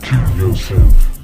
Kill yourself.